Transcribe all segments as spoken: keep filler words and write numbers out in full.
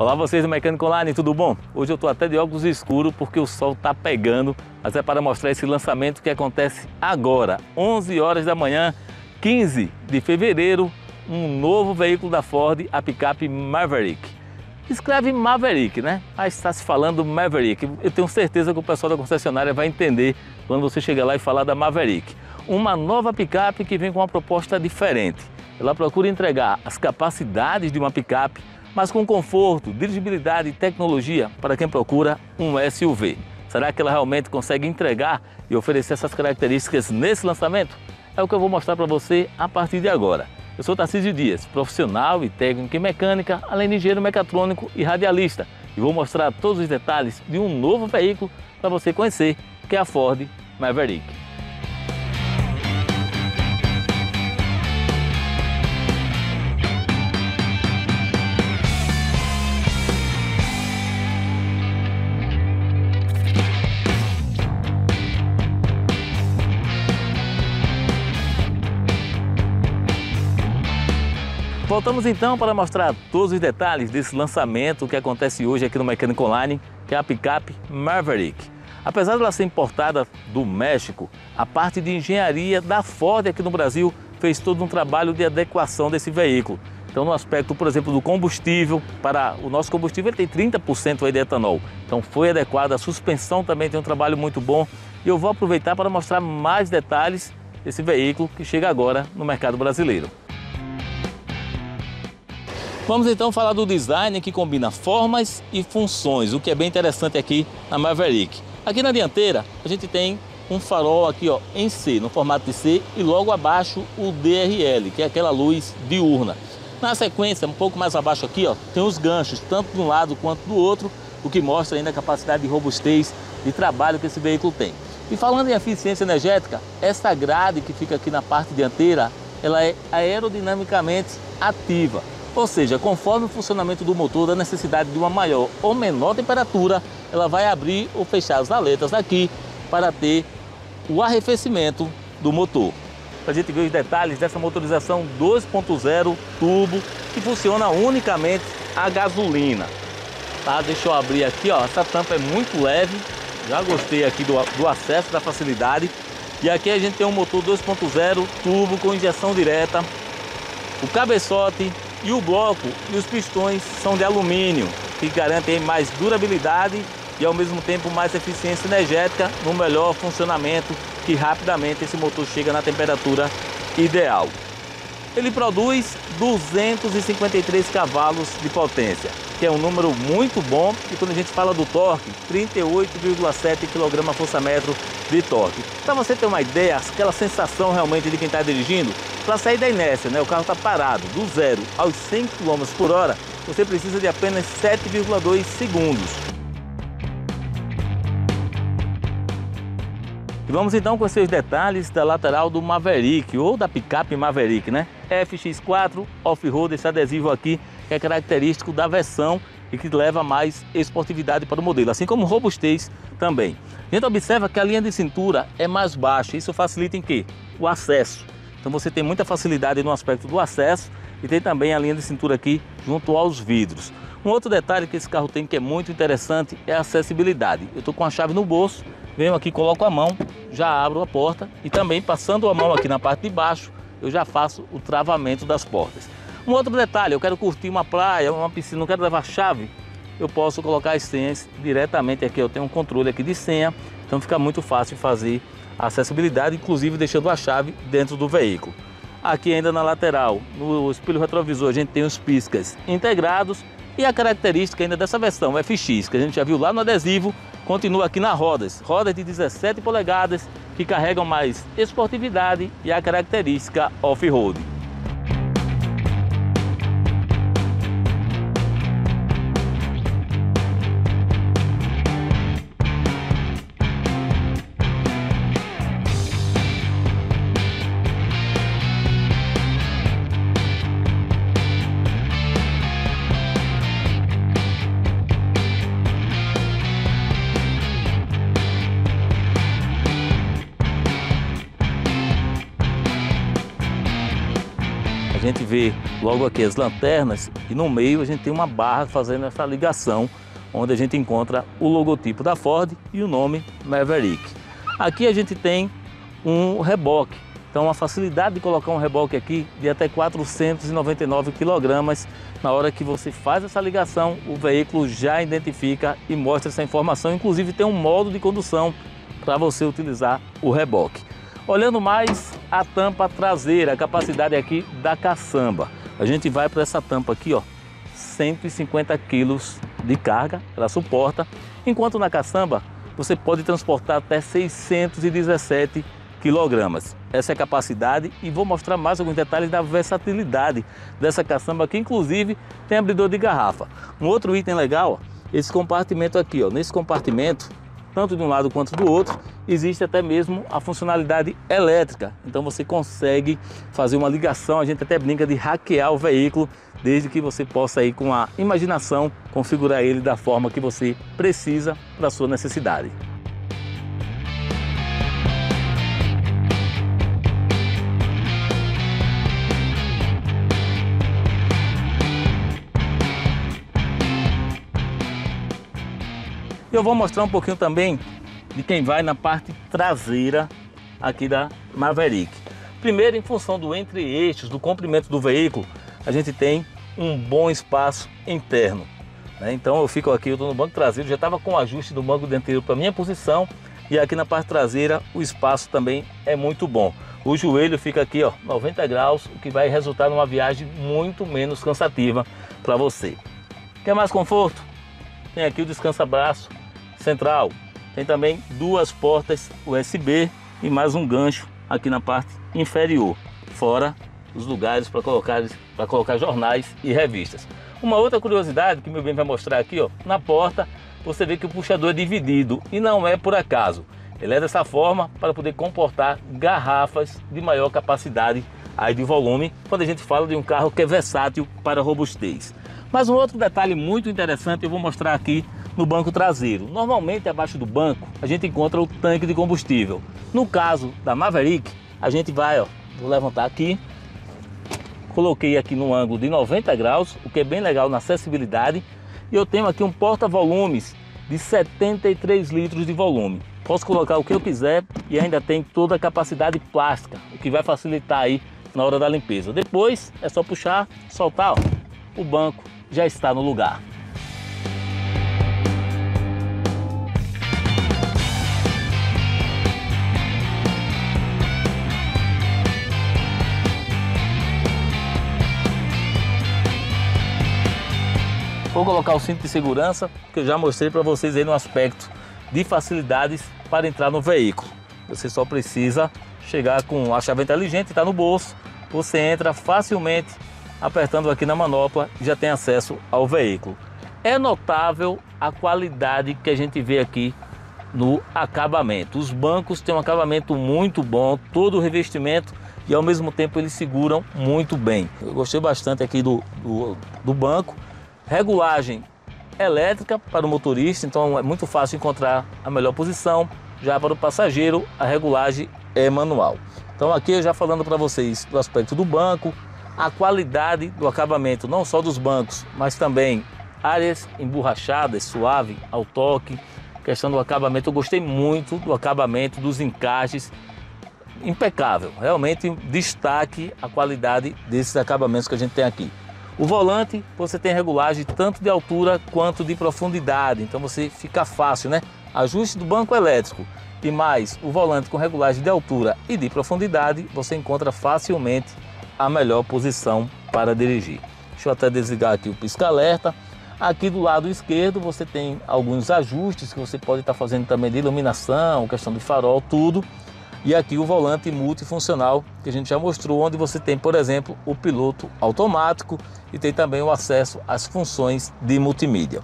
Olá vocês do Mecânico Online, tudo bom? Hoje eu estou até de óculos escuros porque o sol está pegando, mas é para mostrar esse lançamento que acontece agora, onze horas da manhã, quinze de fevereiro, um novo veículo da Ford, a picape Maverick. Escreve Maverick, né? Mas está se falando Maverick. Eu tenho certeza que o pessoal da concessionária vai entender quando você chegar lá e falar da Maverick. Uma nova picape que vem com uma proposta diferente. Ela procura entregar as capacidades de uma picape, mas com conforto, dirigibilidade e tecnologia para quem procura um S U V. Será que ela realmente consegue entregar e oferecer essas características nesse lançamento? É o que eu vou mostrar para você a partir de agora. Eu sou Tarcísio Dias, profissional e técnico em mecânica, além de engenheiro mecatrônico e radialista. E vou mostrar todos os detalhes de um novo veículo para você conhecer, que é a Ford Maverick. Voltamos então para mostrar todos os detalhes desse lançamento que acontece hoje aqui no Mecânico Online, que é a picape Maverick. Apesar de ela ser importada do México, a parte de engenharia da Ford aqui no Brasil fez todo um trabalho de adequação desse veículo. Então no aspecto, por exemplo, do combustível, para o nosso combustível ele tem trinta por cento aí de etanol. Então foi adequado, a suspensão também tem um trabalho muito bom. E eu vou aproveitar para mostrar mais detalhes desse veículo que chega agora no mercado brasileiro. Vamos então falar do design que combina formas e funções, o que é bem interessante aqui na Maverick. Aqui na dianteira a gente tem um farol aqui ó, em C, no formato de C, e logo abaixo o D R L, que é aquela luz diurna. Na sequência, um pouco mais abaixo aqui, ó, tem os ganchos, tanto de um lado quanto do outro, o que mostra ainda a capacidade de robustez e trabalho que esse veículo tem. E falando em eficiência energética, essa grade que fica aqui na parte dianteira, ela é aerodinamicamente ativa. Ou seja, conforme o funcionamento do motor, da necessidade de uma maior ou menor temperatura, ela vai abrir ou fechar as aletas aqui para ter o arrefecimento do motor. Para a gente ver os detalhes dessa motorização dois ponto zero turbo, que funciona unicamente a gasolina. Tá? Deixa eu abrir aqui, ó. Essa tampa é muito leve, já gostei aqui do, do acesso, da facilidade. E aqui a gente tem um motor dois ponto zero turbo com injeção direta, o cabeçote, e o bloco e os pistões são de alumínio, que garantem mais durabilidade e ao mesmo tempo mais eficiência energética no melhor funcionamento, que rapidamente esse motor chega na temperatura ideal. Ele produz duzentos e cinquenta e três cavalos de potência, que é um número muito bom, e quando a gente fala do torque, trinta e oito vírgula sete quilograma-força-metro de torque. Para você ter uma ideia, aquela sensação realmente de quem está dirigindo, para sair da inércia, né? O carro está parado, do zero aos cem quilômetros por hora, você precisa de apenas sete vírgula dois segundos. E vamos então com esses detalhes da lateral do Maverick, ou da picape Maverick, né? F X quatro Off-Road, esse adesivo aqui que é característico da versão e que leva mais esportividade para o modelo, assim como robustez também. A gente observa que a linha de cintura é mais baixa, isso facilita em quê? O acesso. Então você tem muita facilidade no aspecto do acesso e tem também a linha de cintura aqui junto aos vidros. Um outro detalhe que esse carro tem que é muito interessante é a acessibilidade. Eu estou com a chave no bolso, venho aqui, coloco a mão, já abro a porta e também passando a mão aqui na parte de baixo eu já faço o travamento das portas. Um outro detalhe, eu quero curtir uma praia, uma piscina, não quero levar chave, eu posso colocar as senhas diretamente aqui, eu tenho um controle aqui de senha, então fica muito fácil fazer a acessibilidade, inclusive deixando a chave dentro do veículo. Aqui ainda na lateral, no espelho retrovisor, a gente tem os piscas integrados e a característica ainda dessa versão F X, que a gente já viu lá no adesivo, continua aqui nas rodas. Rodas de dezessete polegadas que carregam mais esportividade e a característica off-road. A gente vê logo aqui as lanternas e no meio a gente tem uma barra fazendo essa ligação, onde a gente encontra o logotipo da Ford e o nome Maverick. Aqui a gente tem um reboque, então a facilidade de colocar um reboque aqui de até quatrocentos e noventa e nove quilogramas. Na hora que você faz essa ligação, o veículo já identifica e mostra essa informação, inclusive tem um modo de condução para você utilizar o reboque. Olhando mais a tampa traseira, a capacidade aqui da caçamba, a gente vai para essa tampa aqui, ó, cento e cinquenta quilos de carga, ela suporta, enquanto na caçamba você pode transportar até seiscentos e dezessete quilogramas. Essa é a capacidade e vou mostrar mais alguns detalhes da versatilidade dessa caçamba aqui, inclusive tem abridor de garrafa. Um outro item legal, ó, esse compartimento aqui, ó, nesse compartimento, tanto de um lado quanto do outro, existe até mesmo a funcionalidade elétrica, então você consegue fazer uma ligação, a gente até brinca de hackear o veículo, desde que você possa aí com a imaginação configurar ele da forma que você precisa para a sua necessidade. Eu vou mostrar um pouquinho também de quem vai na parte traseira aqui da Maverick. Primeiro, em função do entre-eixos, do comprimento do veículo, a gente tem um bom espaço interno, né? Então eu fico aqui, eu estou no banco traseiro, já estava com o ajuste do banco dianteiro para minha posição, e aqui na parte traseira o espaço também é muito bom. O joelho fica aqui, ó, noventa graus, o que vai resultar numa viagem muito menos cansativa para você. Quer mais conforto? Tem aqui o descansa-braço central, tem também duas portas U S B e mais um gancho aqui na parte inferior, fora os lugares para colocar, para colocar jornais e revistas. Uma outra curiosidade que meu bem vai mostrar aqui, ó, na porta você vê que o puxador é dividido e não é por acaso, ele é dessa forma para poder comportar garrafas de maior capacidade aí de volume, quando a gente fala de um carro que é versátil para robustez. Mas um outro detalhe muito interessante eu vou mostrar aqui no banco traseiro. Normalmente abaixo do banco a gente encontra o tanque de combustível. No caso da Maverick, a gente vai, ó, vou levantar aqui, coloquei aqui no ângulo de noventa graus, o que é bem legal na acessibilidade, e eu tenho aqui um porta-volumes de setenta e três litros de volume. Posso colocar o que eu quiser e ainda tem toda a capacidade plástica, o que vai facilitar aí na hora da limpeza. Depois é só puxar, soltar, ó, o banco já está no lugar. Vou colocar o cinto de segurança, que eu já mostrei para vocês aí no aspecto de facilidades para entrar no veículo. Você só precisa chegar com a chave inteligente, está no bolso, você entra facilmente apertando aqui na manopla e já tem acesso ao veículo. É notável a qualidade que a gente vê aqui no acabamento. Os bancos têm um acabamento muito bom, todo o revestimento, e ao mesmo tempo eles seguram muito bem. Eu gostei bastante aqui do, do, do banco. Regulagem elétrica para o motorista, então é muito fácil encontrar a melhor posição. Já para o passageiro, a regulagem é manual. Então aqui eu já falando para vocês do aspecto do banco, a qualidade do acabamento, não só dos bancos, mas também áreas emborrachadas, suave ao toque, questão do acabamento. Eu gostei muito do acabamento, dos encaixes, impecável. Realmente destaque a qualidade desses acabamentos que a gente tem aqui. O volante, você tem regulagem tanto de altura quanto de profundidade, então você fica fácil, né? Ajuste do banco elétrico e mais o volante com regulagem de altura e de profundidade, você encontra facilmente a melhor posição para dirigir. Deixa eu até desligar aqui o pisca-alerta. Aqui do lado esquerdo você tem alguns ajustes que você pode estar fazendo também de iluminação, questão de farol, tudo. E aqui o volante multifuncional que a gente já mostrou, onde você tem, por exemplo, o piloto automático e tem também o acesso às funções de multimídia.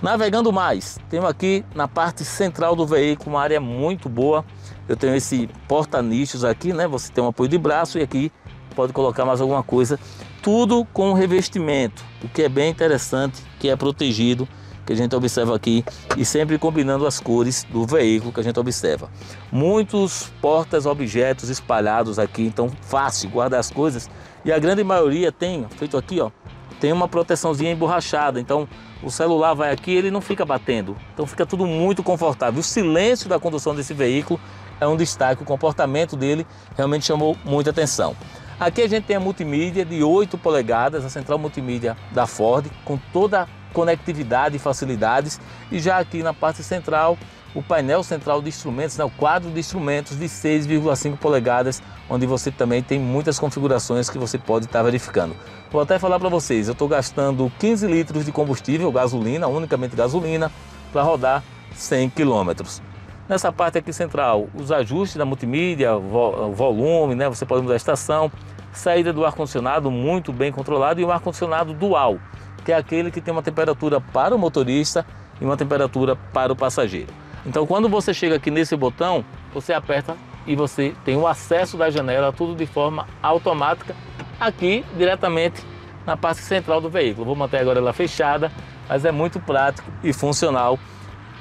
Navegando mais, tenho aqui na parte central do veículo uma área muito boa. Eu tenho esse porta-nichos aqui, né? Você tem um apoio de braço e aqui pode colocar mais alguma coisa. Tudo com revestimento, o que é bem interessante, que é protegido, que que a gente observa aqui, e sempre combinando as cores do veículo que a gente observa. Muitos portas, objetos espalhados aqui, então fácil guardar as coisas. E a grande maioria tem, feito aqui ó, tem uma proteçãozinha emborrachada, então o celular vai aqui, ele não fica batendo, então fica tudo muito confortável. O silêncio da condução desse veículo é um destaque, o comportamento dele realmente chamou muita atenção. Aqui a gente tem a multimídia de oito polegadas, a central multimídia da Ford, com toda a conectividade e facilidades. E já aqui na parte central, o painel central de instrumentos, né, o quadro de instrumentos de seis vírgula cinco polegadas, onde você também tem muitas configurações que você pode estar verificando. Vou até falar para vocês, eu estou gastando quinze litros de combustível, gasolina, unicamente gasolina, para rodar cem quilômetros. Nessa parte aqui central, os ajustes da multimídia, o volume, né? Você pode mudar a estação, saída do ar-condicionado muito bem controlado, e um ar-condicionado dual, que é aquele que tem uma temperatura para o motorista e uma temperatura para o passageiro. Então quando você chega aqui nesse botão, você aperta e você tem o acesso da janela, tudo de forma automática, aqui diretamente na parte central do veículo. Vou manter agora ela fechada, mas é muito prático e funcional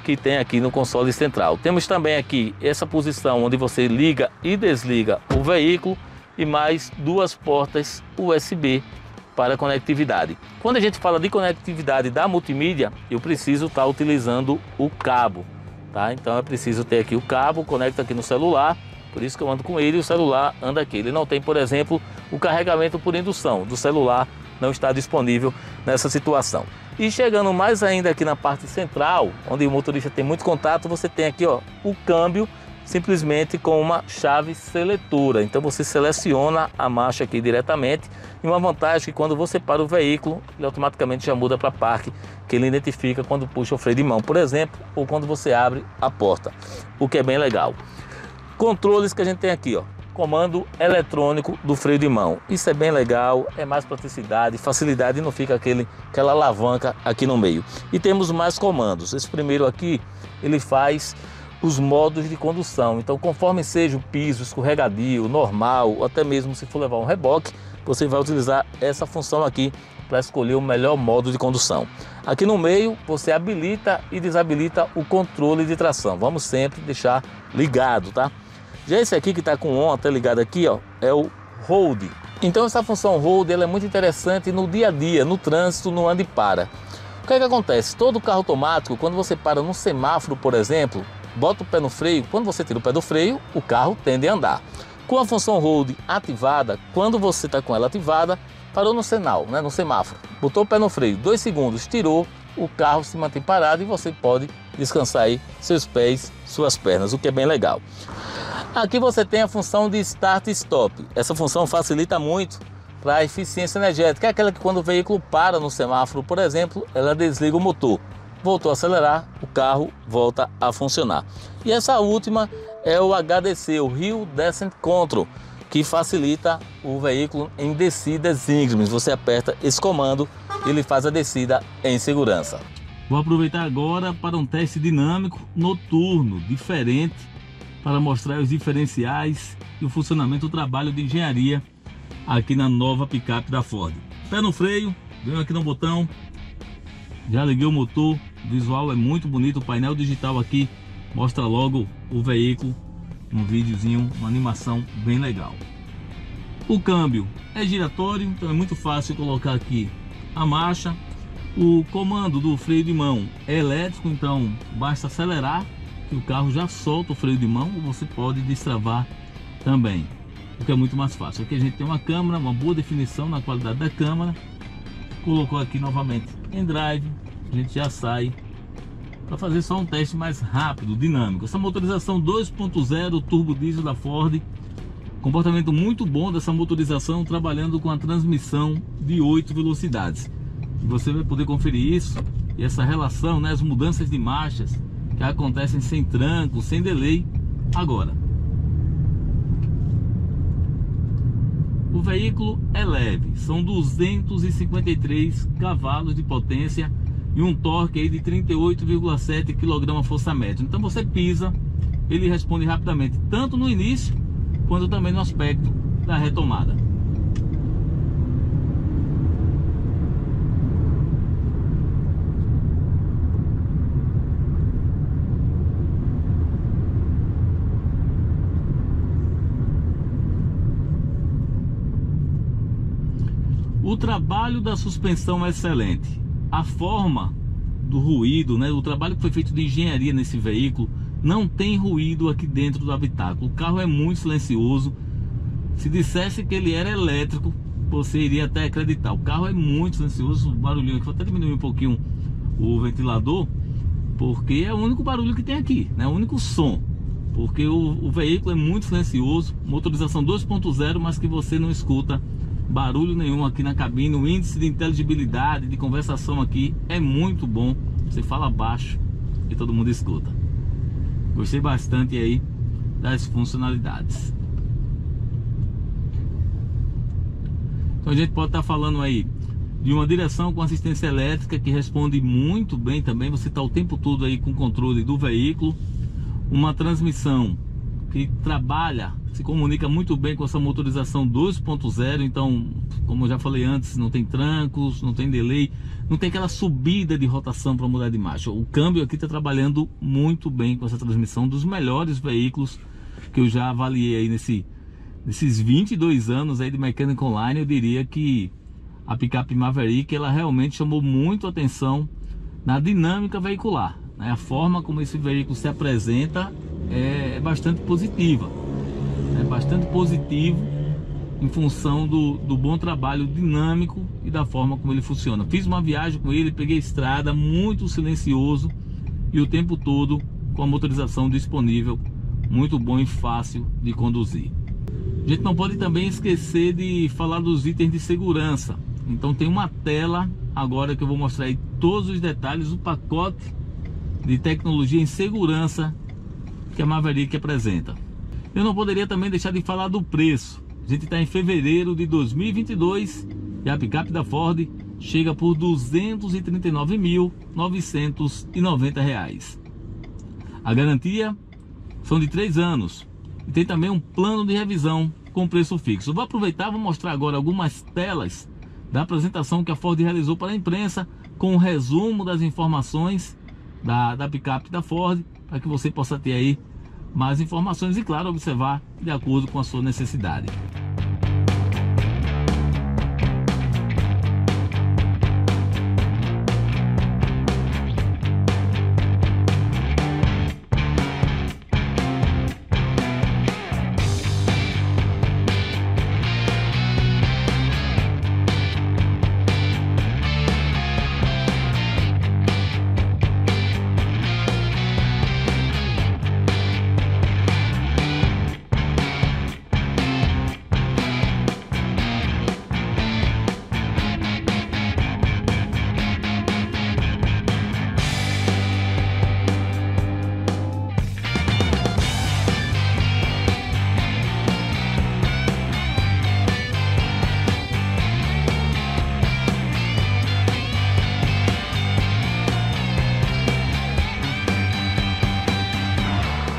que tem aqui no console central. Temos também aqui essa posição onde você liga e desliga o veículo, e mais duas portas U S B para conectividade. Quando a gente fala de conectividade da multimídia, eu preciso estar utilizando o cabo, tá? Então é preciso ter aqui o cabo, conecta aqui no celular, por isso que eu ando com ele, e o celular anda aqui. Ele não tem, por exemplo, o carregamento por indução do celular, não está disponível nessa situação. E chegando mais ainda aqui na parte central, onde o motorista tem muito contato, você tem aqui ó, o câmbio simplesmente com uma chave seletora. Então você seleciona a marcha aqui diretamente, e uma vantagem é que quando você para o veículo, ele automaticamente já muda para parque, que ele identifica quando puxa o freio de mão, por exemplo, ou quando você abre a porta, o que é bem legal. Controles que a gente tem aqui, ó, comando eletrônico do freio de mão. Isso é bem legal, é mais praticidade, facilidade, e não fica aquele, aquela alavanca aqui no meio. E temos mais comandos. Esse primeiro aqui, ele faz os modos de condução. Então, conforme seja o piso, escorregadio, normal, ou até mesmo se for levar um reboque, você vai utilizar essa função aqui para escolher o melhor modo de condução. Aqui no meio, você habilita e desabilita o controle de tração. Vamos sempre deixar ligado, tá? Já esse aqui que está com on até ligado aqui, ó, é o hold. Então essa função hold, ela é muito interessante no dia a dia, no trânsito, no ande para. O que é que acontece? Todo carro automático, quando você para num semáforo, por exemplo, bota o pé no freio, quando você tira o pé do freio, o carro tende a andar. Com a função hold ativada, quando você está com ela ativada, parou no sinal, né, no semáforo, botou o pé no freio, dois segundos, tirou, o carro se mantém parado e você pode descansar aí seus pés, suas pernas, o que é bem legal. Aqui você tem a função de start e stop. Essa função facilita muito para a eficiência energética, é aquela que quando o veículo para no semáforo, por exemplo, ela desliga o motor, voltou a acelerar, o carro volta a funcionar. E essa última é o H D C, o Hill Descent Control, que facilita o veículo em descidas íngremes. Você aperta esse comando e ele faz a descida em segurança. Vou aproveitar agora para um teste dinâmico noturno, diferente, para mostrar os diferenciais e o funcionamento do trabalho de engenharia aqui na nova picape da Ford. Pé no freio, venho aqui no botão, já liguei o motor, o visual é muito bonito, o painel digital aqui mostra logo o veículo, um videozinho, uma animação bem legal. O câmbio é giratório, então é muito fácil colocar aqui a marcha. O comando do freio de mão é elétrico, então basta acelerar que o carro já solta o freio de mão, ou você pode destravar também, o que é muito mais fácil. Aqui a gente tem uma câmera, uma boa definição na qualidade da câmera. Colocou aqui novamente em drive, a gente já sai para fazer só um teste mais rápido, dinâmico. Essa motorização dois ponto zero turbo diesel da Ford, comportamento muito bom dessa motorização, trabalhando com a transmissão de oito velocidades. Você vai poder conferir isso e essa relação, né, as mudanças de marchas que acontecem sem tranco, sem delay. Agora, o veículo é leve, são duzentos e cinquenta e três cavalos de potência e um torque aí de trinta e oito vírgula sete quilograma-força-metro. Então você pisa, ele responde rapidamente, tanto no início quanto também no aspecto da retomada. O trabalho da suspensão é excelente. A forma do ruído, né? O trabalho que foi feito de engenharia nesse veículo, não tem ruído aqui dentro do habitáculo. O carro é muito silencioso. Se dissesse que ele era elétrico, você iria até acreditar. O carro é muito silencioso. O barulhinho aqui, vou até diminuir um pouquinho o ventilador, porque é o único barulho que tem aqui, né? O único som, porque o, o veículo é muito silencioso. Motorização dois ponto zero, mas que você não escuta barulho nenhum aqui na cabine. O índice de inteligibilidade, de conversação aqui é muito bom. Você fala baixo e todo mundo escuta. Gostei bastante aí das funcionalidades. Então a gente pode estar falando aí de uma direção com assistência elétrica que responde muito bem também. Você está o tempo todo aí com o controle do veículo. Uma transmissão que trabalha, se comunica muito bem com essa motorização dois ponto zero. Então, como eu já falei antes, não tem trancos, não tem delay, não tem aquela subida de rotação para mudar de marcha. O câmbio aqui está trabalhando muito bem com essa transmissão, dos melhores veículos que eu já avaliei aí nesse, nesses vinte e dois anos aí de Mecânico Online. Eu diria que a picape Maverick, ela realmente chamou muito atenção na dinâmica veicular, né? A forma como esse veículo se apresenta é, é bastante positiva. É bastante positivo em função do, do bom trabalho dinâmico e da forma como ele funciona. Fiz uma viagem com ele, peguei estrada, muito silencioso, e o tempo todo com a motorização disponível, muito bom e fácil de conduzir. A gente não pode também esquecer de falar dos itens de segurança. Então tem uma tela agora que eu vou mostrar aí todos os detalhes do pacote de tecnologia em segurança que a Maverick apresenta. Eu não poderia também deixar de falar do preço. A gente está em fevereiro de dois mil e vinte e dois e a picape da Ford chega por duzentos e trinta e nove mil novecentos e noventa reais. A garantia são de três anos e tem também um plano de revisão com preço fixo. Vou aproveitar e vou mostrar agora algumas telas da apresentação que a Ford realizou para a imprensa, com um resumo das informações da, da picape da Ford, para que você possa ter aí mais informações e, claro, observar de acordo com a sua necessidade.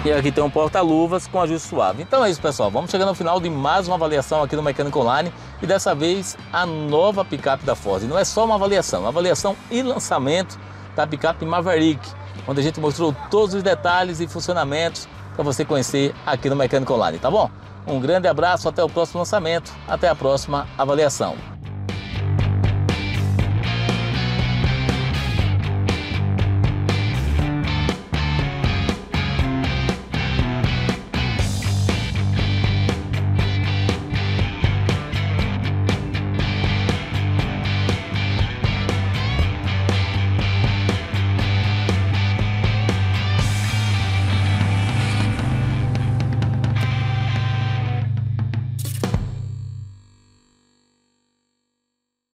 E aqui tem um porta-luvas com ajuste suave. Então é isso, pessoal, vamos chegando ao final de mais uma avaliação aqui no Mecânico Online. E dessa vez a nova picape da Ford. Não é só uma avaliação, é uma avaliação e lançamento da picape Maverick, onde a gente mostrou todos os detalhes e funcionamentos para você conhecer aqui no Mecânico Online, tá bom? Um grande abraço, até o próximo lançamento, até a próxima avaliação.